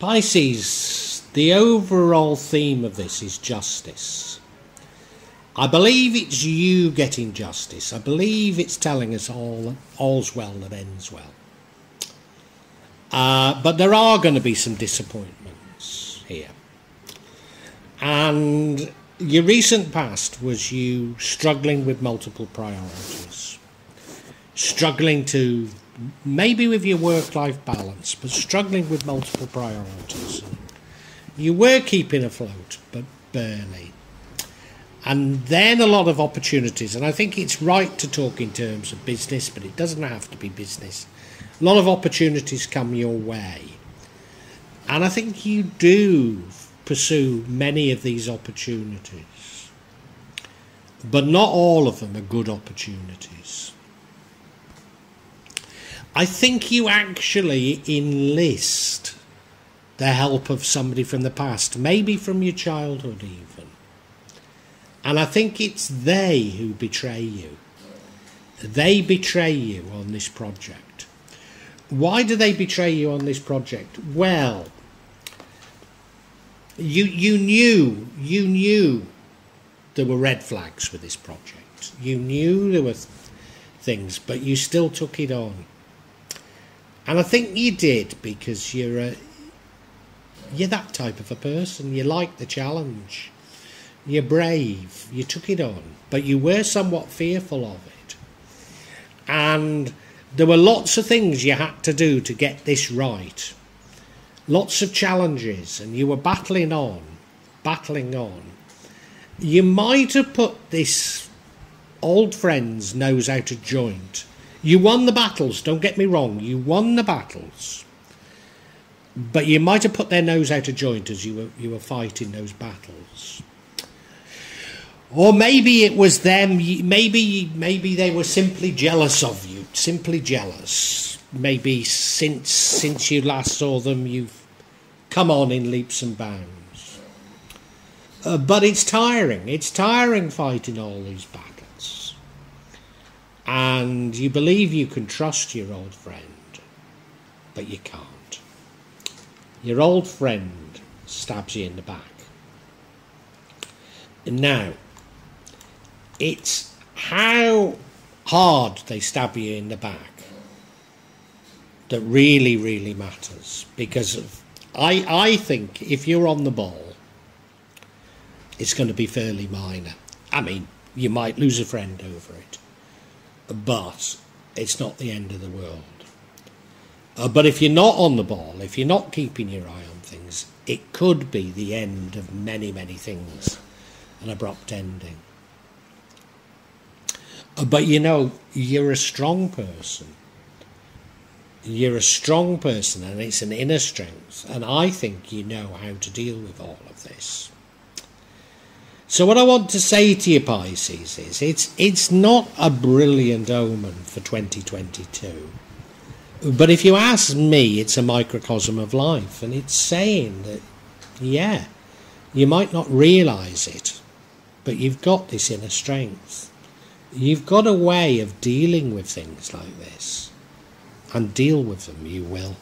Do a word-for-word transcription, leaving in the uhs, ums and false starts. Pisces, the overall theme of this is justice. I believe it's you getting justice. I believe it's telling us all that all's well that ends well. Uh, but there are going to be some disappointments here. And your recent past was you struggling with multiple priorities. Struggling to, maybe with your work-life balance, but struggling with multiple priorities. You were keeping afloat, but barely. And then a lot of opportunities, and I think it's right to talk in terms of business, but it doesn't have to be business. A lot of opportunities come your way. And I think you do pursue many of these opportunities. But not all of them are good opportunities. I think you actually enlist the help of somebody from the past, maybe from your childhood even. And I think it's they who betray you. They betray you on this project. Why do they betray you on this project? Well, you you knew, you knew there were red flags with this project. You knew there were th things, but you still took it on. And I think you did because you're a, you're that type of a person. You like the challenge. You're brave. You took it on, but you were somewhat fearful of it. And there were lots of things you had to do to get this right. Lots of challenges, and you were battling on, battling on. You might have put this old friend's nose out of joint. You won the battles, don't get me wrong. You won the battles. But you might have put their nose out of joint as you were, you were fighting those battles. Or maybe it was them, maybe, maybe they were simply jealous of you, simply jealous. Maybe since, since you last saw them, you've come on in leaps and bounds. Uh, but it's tiring, it's tiring fighting all these battles. And you believe you can trust your old friend, but you can't. Your old friend stabs you in the back. Now, it's how hard they stab you in the back that really, really matters. Because of, I, I think if you're on the ball, it's going to be fairly minor. I mean, you might lose a friend over it, but it's not the end of the world. Uh, but if you're not on the ball, if you're not keeping your eye on things, it could be the end of many, many things. An abrupt ending. But you know, you're a strong person. You're a strong person, and it's an inner strength. And I think you know how to deal with all of this. So what I want to say to you, Pisces, is it's, it's not a brilliant omen for twenty twenty-two. But if you ask me, it's a microcosm of life. And it's saying that, yeah, you might not realise it, but you've got this inner strength. You've got a way of dealing with things like this, and deal with them you will.